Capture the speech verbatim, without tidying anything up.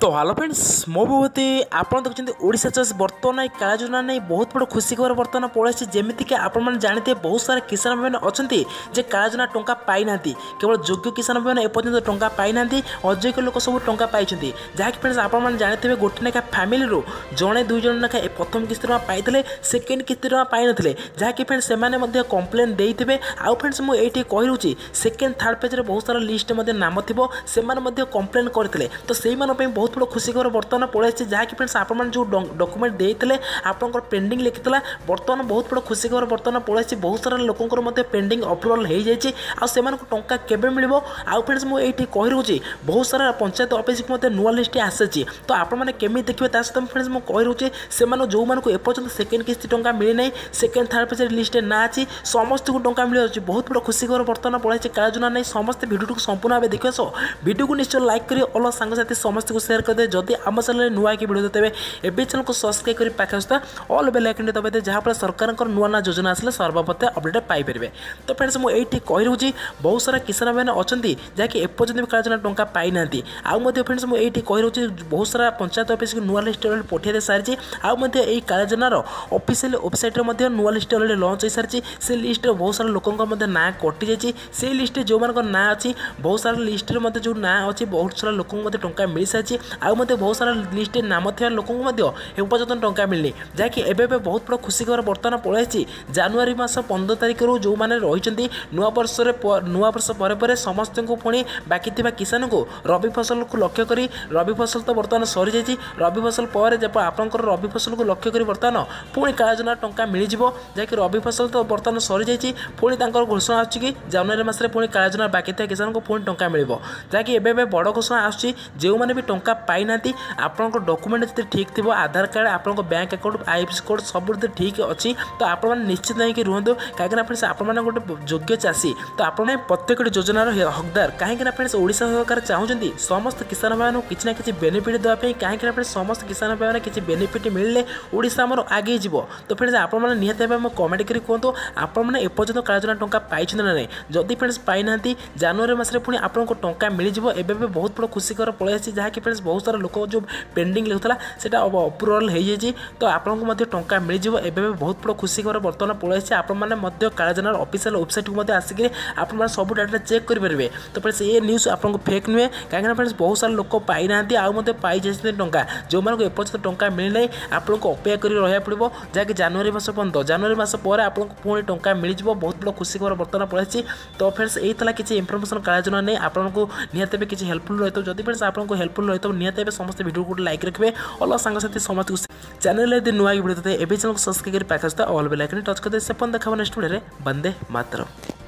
तो hello friends मो भूवती आपड़ देखते ओडिशा चॉइस बर्तमान कालिया योजना नहीं बहुत बड़ खुशी खबर बर्तमान पलैसी जमीक आपने जानते बहुत सारा किसान भाई अच्छा जे कालिया योजना टंका पाईना केवल योग्य किसान भाई एपर्त टंका पाईना अजोग्य लोक सब टंका पाई जहाँकि फ्रेंड्स आपने जानते गोटे लेखा फैमिली जड़े दुईज लेखाएं प्रथम किस्ती टाँग पाई सेकेंड किस्ती टाँग पाई जहाँकि फ्रेंड्स से कम्प्लेन देते आउ फ्रेंड्स मुझे ये कही रोचे सेकेंड थर्ड पेज बहुत सारा लिस्ट नाम थी से कम्प्लेन करते तो से बहुत बड़ा खुशी खबर बर्तमान पलैसी जहाँकि फ्रेंड्स आपने जो डॉक्यूमेंट देते आपंकर पेंडिंग लिखिता बर्तमान बहुत बड़ा खुशी खबर बर्तमान पलैसी बहुत सारा लोकंर मध्य पेंडिंग अप्रूवल हो जाए आंका केवे मिल आउ फ्रेंड्स मुझे ये कही रोचे बहुत सारा पंचायत ऑफिस को नुआ लिस्ट आसी तो आपने केमी देखिए सहित फ्रेंड्स मुझे कही रोचे से जो एपर्तंत सेकेंड किस्ती टाँग मिलना सेकेंड थर्ड पेज लिस्ट ना अच्छी समस्त को टाँग मिल जाए बहुत बड़ा खुशी खबर बर्तमान पलैसी कालिया योजना नहीं समस्त भिडियो संपूर्ण भाव देखा सह भिडियो को निश्चय लाइक करें और सांगसाथी समस्त को शेयर करते जदि आम चैनल नुआ कि भिडियो देते एवं चैनल को सब्सक्राइब कर पाखे सुधा अल बेल आइकन दबाइए जहाँफल सरकार नुआ ना योजना आसे सर्वप्रथम अपडेट पाइपे। तो फ्रेंड्स मुझे कही रोचे बहुत सारा किसान भाई अच्छा जहाँकि एपर्तंत भी कालिया योजना टंका पाईना आउ फ्रेंड्स मुझे ये कही रोचे बहुत सारा पंचायत अफिस् नुआ लिस्ट अलरेडी पठाई सारी आउ कालिया योजनार ऑफिशियल वेबसाइट नुआ लिस्ट अलरेडी लॉन्च हो सारी से लिस्ट बहुत सारा लोकों ना कटि जाए से लिस्ट जो ना अच्छी बहुत सारा लिस्ट जो ना अच्छी बहुत सारा लोक टाँग मिल सारी आउ मत बहुत सारा लिस्ट नाम थे लोक एपर्तन टाँग मिलनी जहाँकि एवं बहुत बड़ा खुशी खबर बर्तमान पलैसी जनवरी मस पंद्रह तारीख रू जो रही नुआ वर्ष नुआ वर्ष पर समस्त को पुणी बाकी किसान को रबी फसल को लक्ष्य कर रबी फसल तो बर्तमान सरी जाइए रबी फसल पर आपंकर रबी फसल को लक्ष्य कर बर्तमान पुणी कालिया योजना टाँग मिल जाकि रबी फसल तो बर्तमान सरी जाइए पुणी तक घोषणा आसू कि जनवरी मसने पुणी कालिया योजना बाकी किसान को पुणी टाँग मिल जहाँकि एवं बड़ घोषणा आसने भी टंका पाईना आपंकर डॉक्यूमेंट जो ठीक थी आधार कार्ड आपंकर बैंक अकाउंट आईएफएससी कोड सब ठीक अच्छी तो आप निश्चित नहीं रुहतु कहीं फ्रेंड्स आपने गोटे योग्य चाषी तो आपने प्रत्येक योजनार हकदार कहीं फ्रेंड्स ओडिशा सरकार चाहूँगी समस्त किसान भाई किसी ना कि बेनिफिट देवाई कहीं फ्रेंड्स समस्त किसान भाई किसी बेनिफिट मिलने ओडिशा आम आगे जाव। तो फ्रेंड्स आपने निहत भाव कमेंट कर कहतु आपने एपर्तन कालिया योजना टंका पाई ना नहीं जदि फ्रेंड्स पाईना जनवरी मसने पुणी आपको टंका मिल जाए एवं बहुत बड़ा खुशी खबर पलैसी जहाँकि फ्रेंड्स बहुत सारा लोक जो पेंडिंग लिखुला से अप्रूवल हो जाए तो आपको टंका मिल जाए एवं बहुत बड़ा खुशी खबर बर्तमान पलैसी आपने कालिया योजना ऑफिशियल वेबसाइट को आसिक आप सब डाटा चेक करेंगे। तो फ्रेंड्स ये न्यूज़ आपको फेक नुहे कहीं फ्रेंड्स बहुत सारा लोक पाईना आउे पाई टाँचा जो एपर्तन टाँग मिलना आपको अपेक्षा कर रहा पड़ो जहाँकि जनवरी मस पंद्रह जनवरी मस पर आपको पुणी टाँग मिल जाए बहुत बड़ा खुशी खबर बर्तमान पलैसी। तो फ्रेंड्स यही किसी इनफर्मेशन कालिया योजना नहीं आपको निहत भाव किसी हेल्पफुल रही जब फ्रेंड्स आपको हेल्पफुल रही तो निहत भाव समस्त वीडियो को लाइक रखेंगे और सांगसाथी समस्त चैनल यदि नुआ वीडियो देते हैं चैनल को सब्सक्राइब कर पाखे अल बेल आइकन टच करते से देखा नेक्स्ट वीडियो में बंदे मातरम।